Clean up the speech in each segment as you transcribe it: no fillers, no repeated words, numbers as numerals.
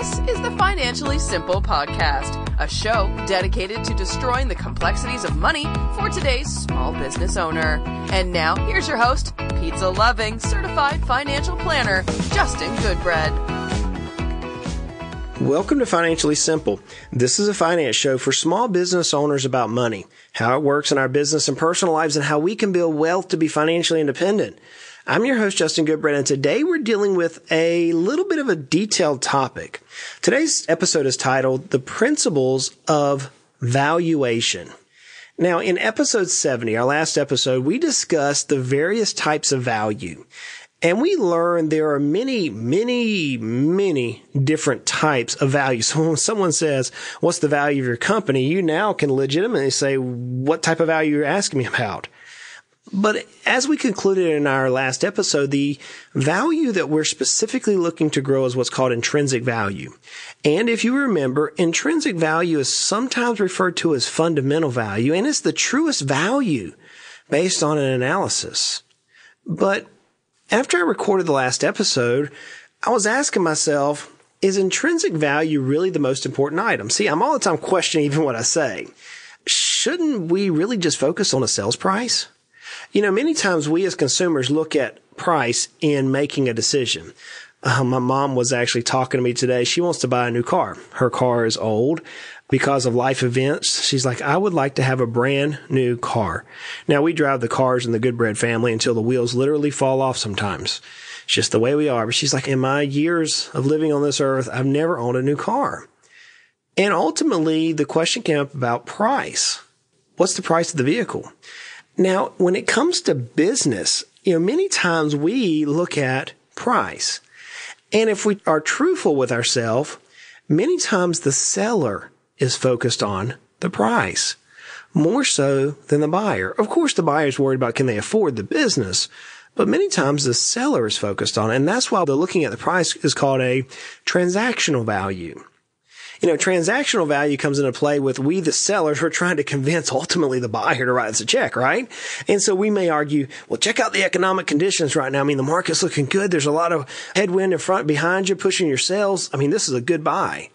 This is the Financially Simple Podcast, a show dedicated to destroying the complexities of money for today's small business owner. And now, here's your host, pizza-loving, certified financial planner, Justin Goodbread. Welcome to Financially Simple. This is a finance show for small business owners about money, how it works in our business and personal lives, and how we can build wealth to be financially independent. I'm your host, Justin Goodbread, and today we're dealing with a little bit of a detailed topic. Today's episode is titled, The Principles of Valuation. Now, in episode 70, our last episode, we discussed the various types of value, and we learned there are many, many, many different types of value. So when someone says, what's the value of your company, you now can legitimately say what type of value you're asking me about. But as we concluded in our last episode, the value that we're specifically looking to grow is what's called intrinsic value. And if you remember, intrinsic value is sometimes referred to as fundamental value, and it's the truest value based on an analysis. But after I recorded the last episode, I was asking myself, is intrinsic value really the most important item? See, I'm all the time questioning even what I say. Shouldn't we really just focus on a sales price? You know, many times we as consumers look at price in making a decision. My mom was actually talking to me today. She wants to buy a new car. Her car is old. Because of life events, she's like, I would like to have a brand new car. Now, we drive the cars in the Goodbread family until the wheels literally fall off sometimes. It's just the way we are. But she's like, in my years of living on this earth, I've never owned a new car. And ultimately, the question came up about price. What's the price of the vehicle? Now, when it comes to business, you know, many times we look at price. And if we are truthful with ourselves, many times the seller is focused on the price more so than the buyer. Of course, the buyer is worried about can they afford the business, but many times the seller is focused on it. And that's why the looking at the price is called a transactional value. You know, transactional value comes into play with we, the sellers, who are trying to convince ultimately the buyer to write us a check, right? And so we may argue, well, check out the economic conditions right now. I mean, the market's looking good. There's a lot of headwind in front, behind you, pushing your sales. I mean, this is a good buy.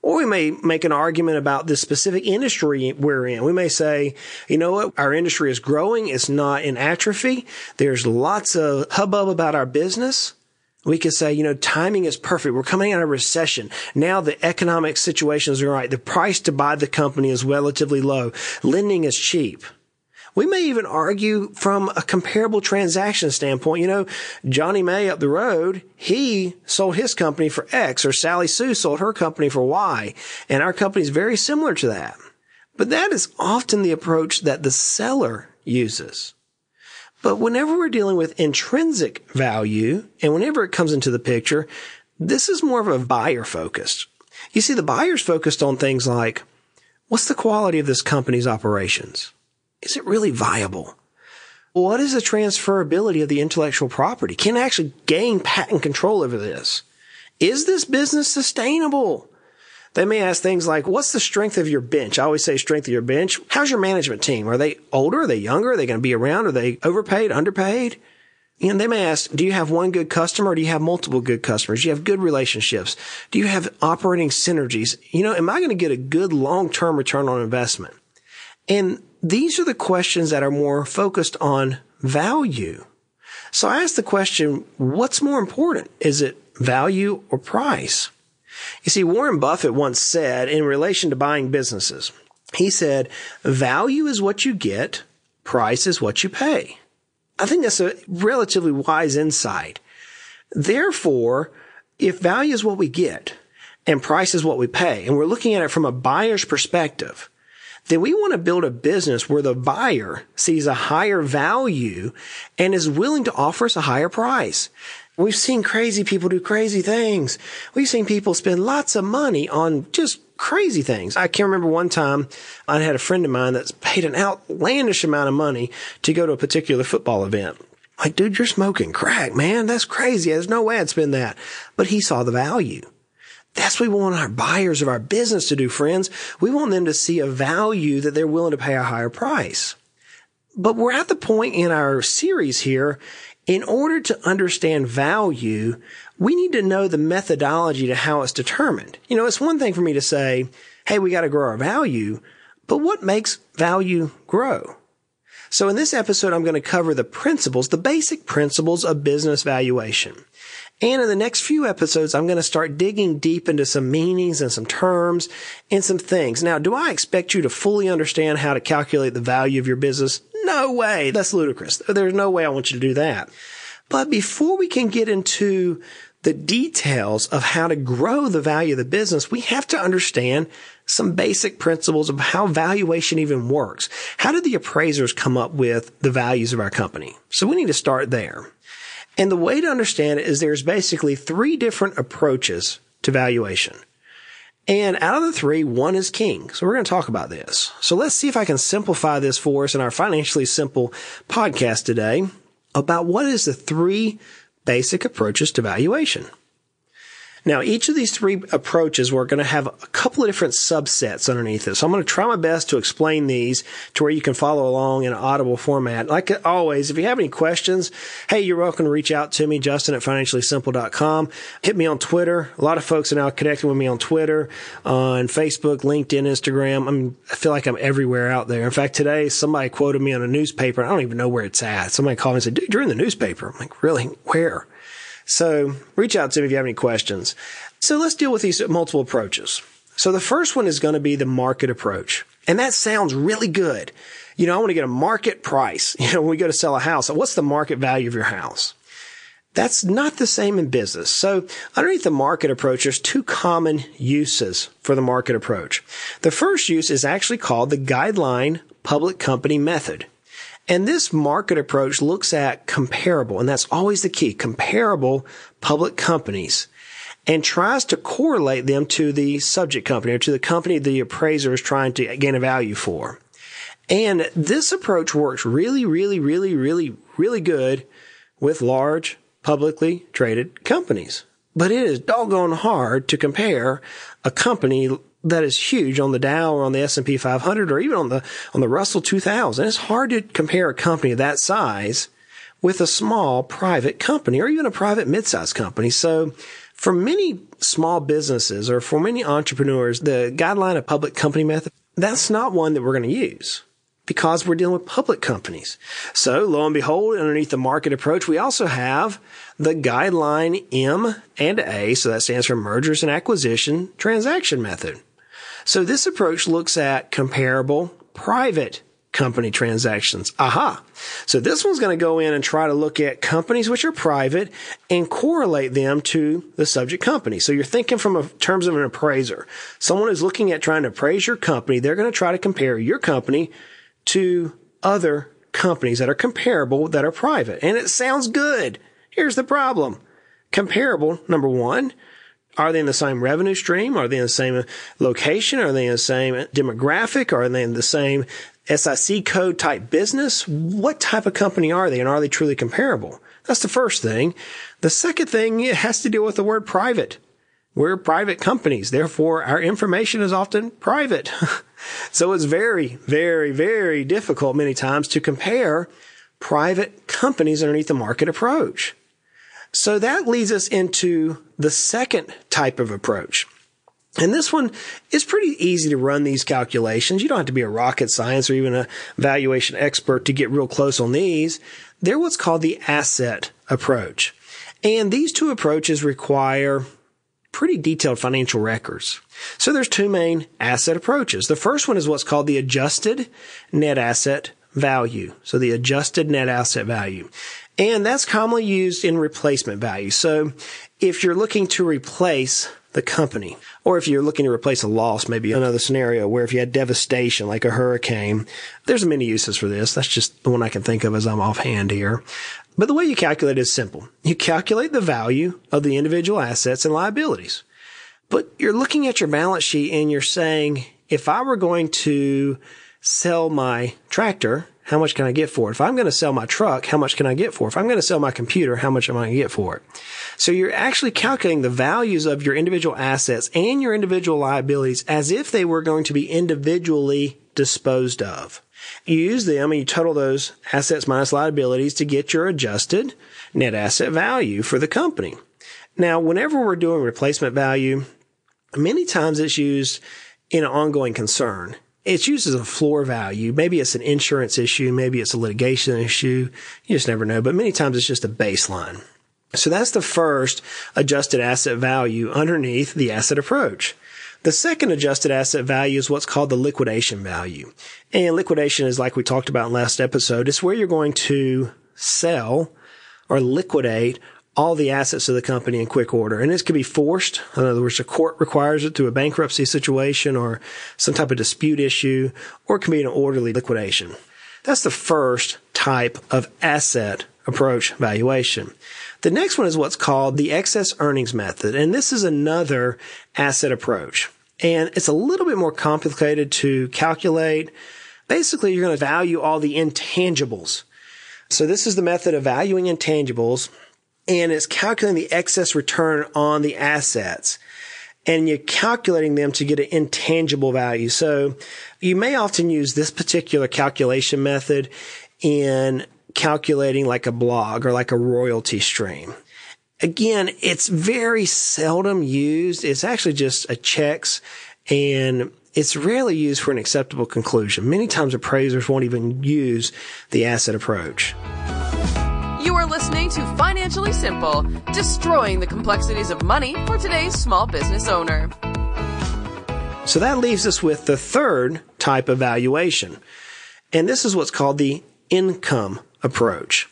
Or we may make an argument about the specific industry we're in. We may say, you know what? Our industry is growing. It's not in atrophy. There's lots of hubbub about our business. We could say, you know, timing is perfect. We're coming out of recession. Now the economic situations are right. The price to buy the company is relatively low. Lending is cheap. We may even argue from a comparable transaction standpoint. You know, Johnny May up the road, he sold his company for X, or Sally Sue sold her company for Y. And our company is very similar to that. But that is often the approach that the seller uses. But whenever we're dealing with intrinsic value, and whenever it comes into the picture, this is more of a buyer focused. You see, the buyer's focused on things like, what's the quality of this company's operations? Is it really viable? What is the transferability of the intellectual property? Can I actually gain patent control over this? Is this business sustainable? They may ask things like, what's the strength of your bench? I always say strength of your bench. How's your management team? Are they older? Are they younger? Are they going to be around? Are they overpaid, underpaid? And they may ask, do you have one good customer or do you have multiple good customers? Do you have good relationships? Do you have operating synergies? You know, am I going to get a good long-term return on investment? And these are the questions that are more focused on value. So I ask the question, what's more important? Is it value or price? You see, Warren Buffett once said in relation to buying businesses, he said, value is what you get, price is what you pay. I think that's a relatively wise insight. Therefore, if value is what we get and price is what we pay, and we're looking at it from a buyer's perspective, then we want to build a business where the buyer sees a higher value and is willing to offer us a higher price. We've seen crazy people do crazy things. We've seen people spend lots of money on just crazy things. I can remember one time I had a friend of mine that's paid an outlandish amount of money to go to a particular football event. Like, dude, you're smoking crack, man. That's crazy. There's no way I'd spend that. But he saw the value. That's what we want our buyers of our business to do, friends. We want them to see a value that they're willing to pay a higher price. But we're at the point in our series here In order to understand value, we need to know the methodology to how it's determined. You know, it's one thing for me to say, hey, we got to grow our value, but what makes value grow? So in this episode, I'm going to cover the principles, the basic principles of business valuation. And in the next few episodes, I'm going to start digging deep into some meanings and some terms and some things. Now, do I expect you to fully understand how to calculate the value of your business? No way. That's ludicrous. There's no way I want you to do that. But before we can get into the details of how to grow the value of the business, we have to understand some basic principles of how valuation even works. How do the appraisers come up with the values of our company? So we need to start there. And the way to understand it is there's basically three different approaches to valuation. And out of the three, one is king. So we're going to talk about this. So let's see if I can simplify this for us in our Financially Simple podcast today about what is the three basic approaches to valuation. Now, each of these three approaches, we're going to have a couple of different subsets underneath it. So I'm going to try my best to explain these to where you can follow along in an audible format. Like always, if you have any questions, hey, you're welcome to reach out to me, Justin at FinanciallySimple.com. Hit me on Twitter. A lot of folks are now connecting with me on Twitter, on Facebook, LinkedIn, Instagram. I feel like I'm everywhere out there. In fact, today somebody quoted me on a newspaper. I don't even know where it's at. Somebody called me and said, dude, you're in the newspaper. I'm like, really? Where? So reach out to me if you have any questions. So let's deal with these multiple approaches. So the first one is going to be the market approach. And that sounds really good. You know, I want to get a market price. You know, when we go to sell a house, what's the market value of your house? That's not the same in business. So underneath the market approach, there's two common uses for the market approach. The first use is actually called the guideline public company method. And this market approach looks at comparable, and that's always the key, comparable public companies, and tries to correlate them to the subject company or to the company the appraiser is trying to gain a value for. And this approach works really good with large publicly traded companies. But it is doggone hard to compare a company that is huge on the Dow or on the S&P 500 or even on the Russell 2000. It's hard to compare a company of that size with a small private company or even a private mid-sized company. So for many small businesses or for many entrepreneurs, the guideline of public company method, that's not one that we're going to use because we're dealing with public companies. So lo and behold, underneath the market approach, we also have the guideline M&A. So that stands for mergers and acquisition transaction method. So this approach looks at comparable private company transactions. Aha. So this one's going to go in and try to look at companies which are private and correlate them to the subject company. So you're thinking from terms of an appraiser. Someone who's looking at trying to appraise your company, they're going to try to compare your company to other companies that are comparable, that are private. And it sounds good. Here's the problem. Comparable, number one. Are they in the same revenue stream? Are they in the same location? Are they in the same demographic? Are they in the same SIC code type business? What type of company are they, and are they truly comparable? That's the first thing. The second thing, it has to deal with the word private. We're private companies. Therefore, our information is often private. So it's very difficult many times to compare private companies underneath the market approach. So that leads us into the second type of approach. And this one is pretty easy to run these calculations. You don't have to be a rocket science or even a valuation expert to get real close on these. They're what's called the asset approach. And these two approaches require pretty detailed financial records. So there's two main asset approaches. The first one is what's called the adjusted net asset value. So the adjusted net asset value. And that's commonly used in replacement value. So if you're looking to replace the company, or if you're looking to replace a loss, maybe another scenario where if you had devastation like a hurricane, there's many uses for this. That's just the one I can think of as I'm offhand here. But the way you calculate is simple. You calculate the value of the individual assets and liabilities. But you're looking at your balance sheet and you're saying, if I were going to sell my tractor, how much can I get for it? If I'm going to sell my truck, how much can I get for it? If I'm going to sell my computer, how much am I going to get for it? So you're actually calculating the values of your individual assets and your individual liabilities as if they were going to be individually disposed of. You use them and you total those assets minus liabilities to get your adjusted net asset value for the company. Now, whenever we're doing replacement value, many times it's used in an ongoing concern. It's used as a floor value. Maybe it's an insurance issue. Maybe it's a litigation issue. You just never know. But many times it's just a baseline. So that's the first adjusted asset value underneath the asset approach. The second adjusted asset value is what's called the liquidation value. And liquidation is, like we talked about in last episode, it's where you're going to sell or liquidate all the assets of the company in quick order. And this could be forced. In other words, a court requires it through a bankruptcy situation or some type of dispute issue, or it can be an orderly liquidation. That's the first type of asset approach valuation. The next one is what's called the excess earnings method. And this is another asset approach. And it's a little bit more complicated to calculate. Basically, you're going to value all the intangibles. So this is the method of valuing intangibles. And it's calculating the excess return on the assets. And you're calculating them to get an intangible value. So you may often use this particular calculation method in calculating like a blog or like a royalty stream. Again, it's very seldom used. It's actually just a checks, and it's rarely used for an acceptable conclusion. Many times appraisers won't even use the asset approach. You are listening to Financially Simple, destroying the complexities of money for today's small business owner. So that leaves us with the third type of valuation. And this is what's called the income approach.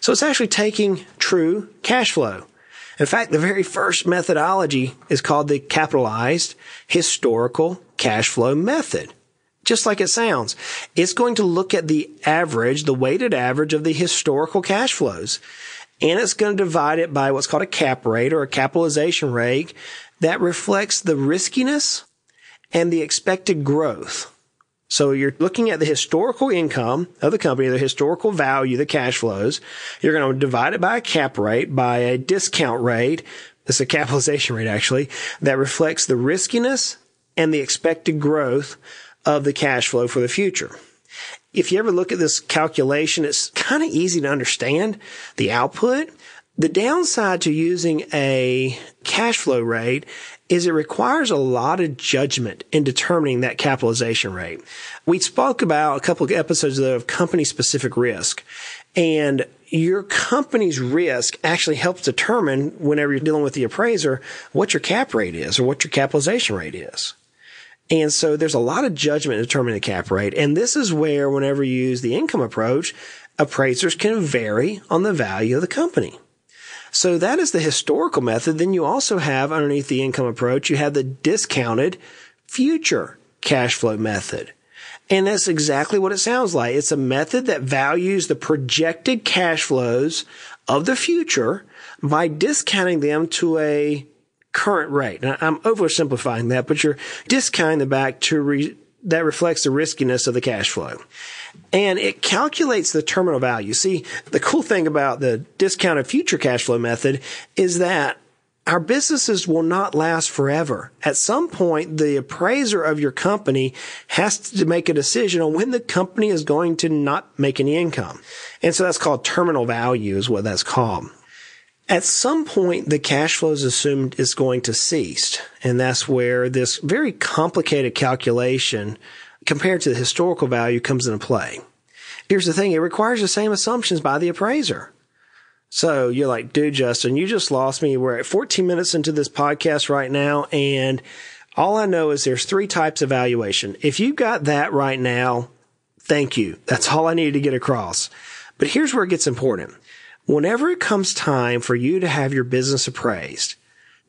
So it's actually taking true cash flow. In fact, the very first methodology is called the capitalized historical cash flow method. Just like it sounds, it's going to look at the average, the weighted average of the historical cash flows, and it's going to divide it by what's called a cap rate or a capitalization rate that reflects the riskiness and the expected growth. So you're looking at the historical income of the company, the historical value, the cash flows. You're going to divide it by a cap rate, by a discount rate. It's a capitalization rate, actually, that reflects the riskiness and the expected growth of the cash flow for the future. If you ever look at this calculation, it's kind of easy to understand the output. The downside to using a cash flow rate is it requires a lot of judgment in determining that capitalization rate. We spoke about a couple of episodes of company-specific risk, and your company's risk actually helps determine, whenever you're dealing with the appraiser, what your cap rate is or what your capitalization rate is. And so there's a lot of judgment in determining the cap rate. And this is where, whenever you use the income approach, appraisers can vary on the value of the company. So that is the historical method. Then you also have, underneath the income approach, you have the discounted future cash flow method. And that's exactly what it sounds like. It's a method that values the projected cash flows of the future by discounting them to a current rate. Now, I'm oversimplifying that, but you're discounting the back to that reflects the riskiness of the cash flow. And it calculates the terminal value. See, the cool thing about the discounted future cash flow method is that our businesses will not last forever. At some point, the appraiser of your company has to make a decision on when the company is going to not make any income. And so that's called terminal value, is what that's called. At some point, the cash flow is assumed is going to cease, and that's where this very complicated calculation compared to the historical value comes into play. Here's the thing. It requires the same assumptions by the appraiser. So you're like, dude, Justin, you just lost me. We're at 14 minutes into this podcast right now, and all I know is there's three types of valuation. If you got that right now, thank you. That's all I needed to get across. But here's where it gets important. Whenever it comes time for you to have your business appraised,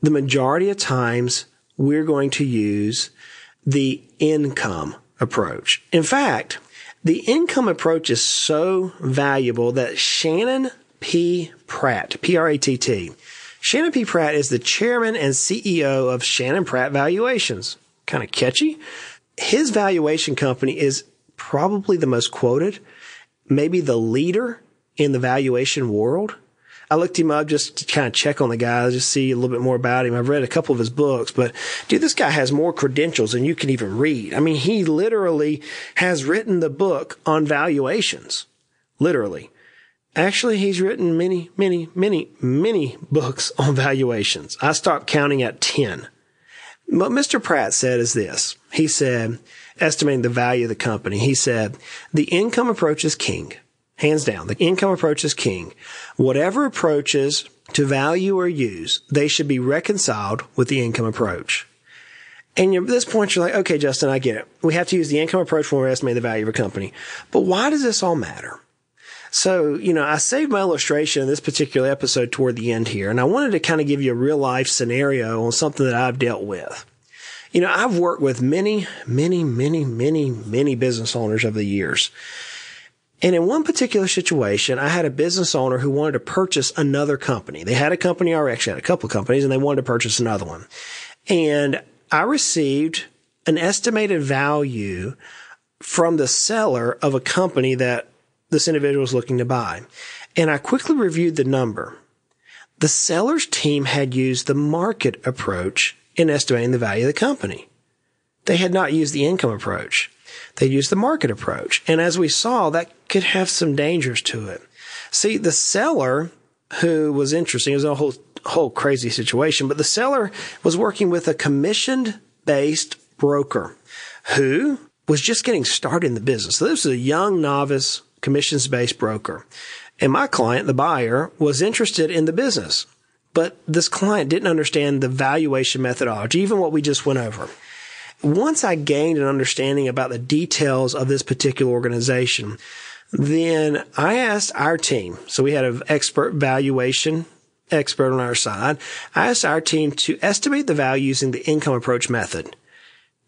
the majority of times we're going to use the income approach. In fact, the income approach is so valuable that Shannon P. Pratt, P-R-A-T-T, Shannon P. Pratt is the chairman and CEO of Shannon Pratt Valuations. Kind of catchy. His valuation company is probably the most quoted, maybe the leader in the valuation world. I looked him up just to kind of check on the guy, just see a little bit more about him. I've read a couple of his books, but dude, this guy has more credentials than you can even read. I mean, he literally has written the book on valuations, literally. Actually, he's written many books on valuations. I stopped counting at 10. What Mr. Pratt said is this. He said, estimating the value of the company, he said, the income approach is king. Hands down, the income approach is king. Whatever approaches to value or use, they should be reconciled with the income approach. And at this point, you're like, okay, Justin, I get it. We have to use the income approach when we're estimating the value of a company. But why does this all matter? So, you know, I saved my illustration in this particular episode toward the end here, and I wanted to kind of give you a real-life scenario on something that I've dealt with. You know, I've worked with many business owners over the years. And in one particular situation, I had a business owner who wanted to purchase another company. They had a company, or actually had a couple of companies, and they wanted to purchase another one. And I received an estimated value from the seller of a company that this individual was looking to buy. And I quickly reviewed the number. The seller's team had used the market approach in estimating the value of the company. They had not used the income approach. They used the market approach. And as we saw, that could have some dangers to it. See, the seller, who was interesting, it was a whole crazy situation, but the seller was working with a commission-based broker who was just getting started in the business. So this was a young, novice, commissions-based broker. And my client, the buyer, was interested in the business. But this client didn't understand the valuation methodology, even what we just went over. Once I gained an understanding about the details of this particular organization, then I asked our team. So we had an expert valuation expert on our side. I asked our team to estimate the value using the income approach method.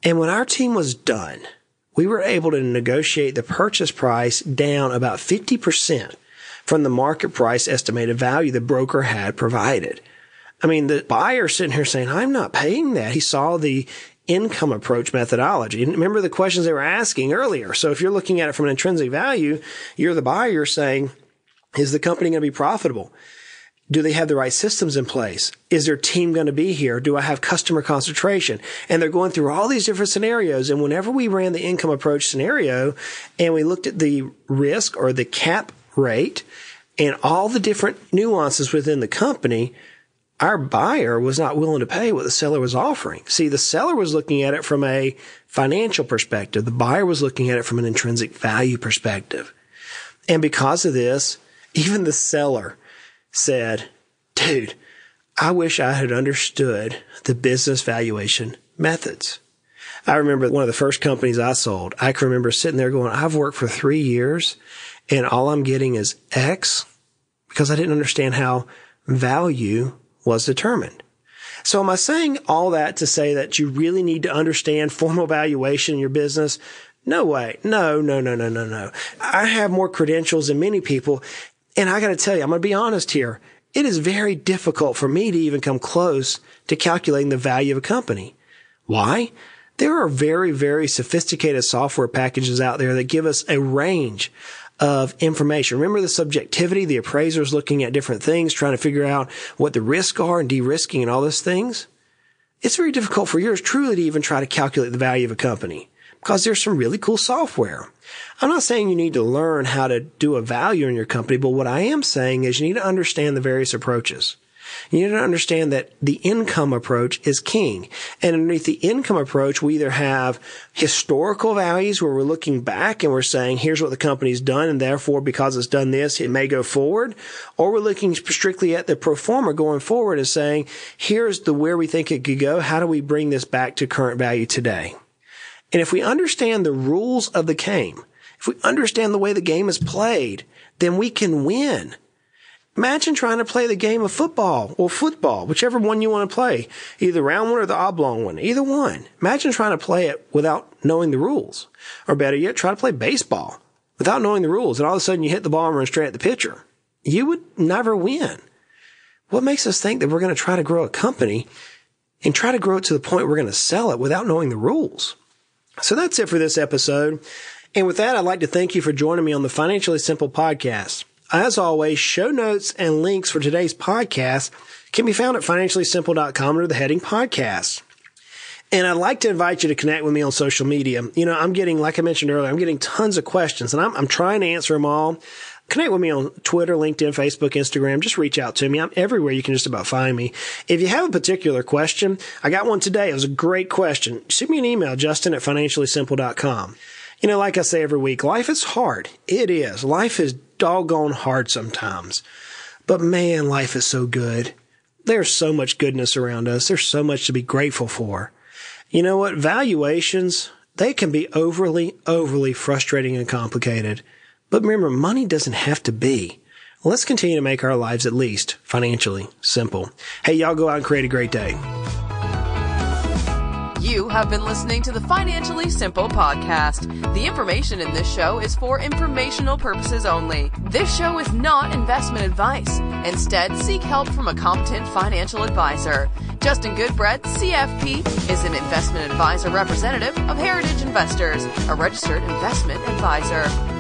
And when our team was done, we were able to negotiate the purchase price down about 50% from the market price estimated value the broker had provided. I mean, the buyer sitting here saying, I'm not paying that. He saw the income approach methodology. And remember the questions they were asking earlier. So if you're looking at it from an intrinsic value, you're the buyer saying, is the company going to be profitable? Do they have the right systems in place? Is their team going to be here? Do I have customer concentration? And they're going through all these different scenarios. And whenever we ran the income approach scenario and we looked at the risk or the cap rate and all the different nuances within the company, our buyer was not willing to pay what the seller was offering. See, the seller was looking at it from a financial perspective. The buyer was looking at it from an intrinsic value perspective. And because of this, even the seller said, dude, I wish I had understood the business valuation methods. I remember one of the first companies I sold, I can remember sitting there going, I've worked for 3 years and all I'm getting is X, because I didn't understand how value was determined. So am I saying all that to say that you really need to understand formal valuation in your business? No way. No. I have more credentials than many people. And I got to tell you, I'm going to be honest here. It is very difficult for me to even come close to calculating the value of a company. Why? There are very, very sophisticated software packages out there that give us a range of information. Remember the subjectivity, the appraisers looking at different things, trying to figure out what the risks are and de-risking and all those things. It's very difficult for yours truly to even try to calculate the value of a company because there's some really cool software. I'm not saying you need to learn how to do a value in your company, but what I am saying is you need to understand the various approaches. You need to understand that the income approach is king. And underneath the income approach, we either have historical values where we're looking back and we're saying, here's what the company's done, and therefore, because it's done this, it may go forward. Or we're looking strictly at the pro forma going forward and saying, here's the where we think it could go. How do we bring this back to current value today? And if we understand the rules of the game, if we understand the way the game is played, then we can win. Imagine trying to play the game of football or football, whichever one you want to play, either the round one or the oblong one, either one. Imagine trying to play it without knowing the rules. Or better yet, try to play baseball without knowing the rules, and all of a sudden you hit the ball and run straight at the pitcher. You would never win. What makes us think that we're going to try to grow a company and try to grow it to the point we're going to sell it without knowing the rules? So that's it for this episode. And with that, I'd like to thank you for joining me on the Financially Simple Podcast. As always, show notes and links for today's podcast can be found at FinanciallySimple.com under the heading podcast. And I'd like to invite you to connect with me on social media. You know, I'm getting, like I mentioned earlier, I'm getting tons of questions, and I'm trying to answer them all. Connect with me on Twitter, LinkedIn, Facebook, Instagram. Just reach out to me. I'm everywhere. You can just about find me. If you have a particular question, I got one today. It was a great question. Shoot me an email, justin@financiallysimple.com. You know, like I say every week, life is hard. It is. Life is doggone hard sometimes. But man, life is so good. There's so much goodness around us. There's so much to be grateful for. You know what? Valuations, they can be overly frustrating and complicated. But remember, money doesn't have to be. Let's continue to make our lives at least financially simple. Hey, y'all go out and create a great day. You have been listening to the Financially Simple Podcast. The information in this show is for informational purposes only. This show is not investment advice. Instead, seek help from a competent financial advisor. Justin Goodbread, CFP, is an investment advisor representative of Heritage Investors, a registered investment advisor.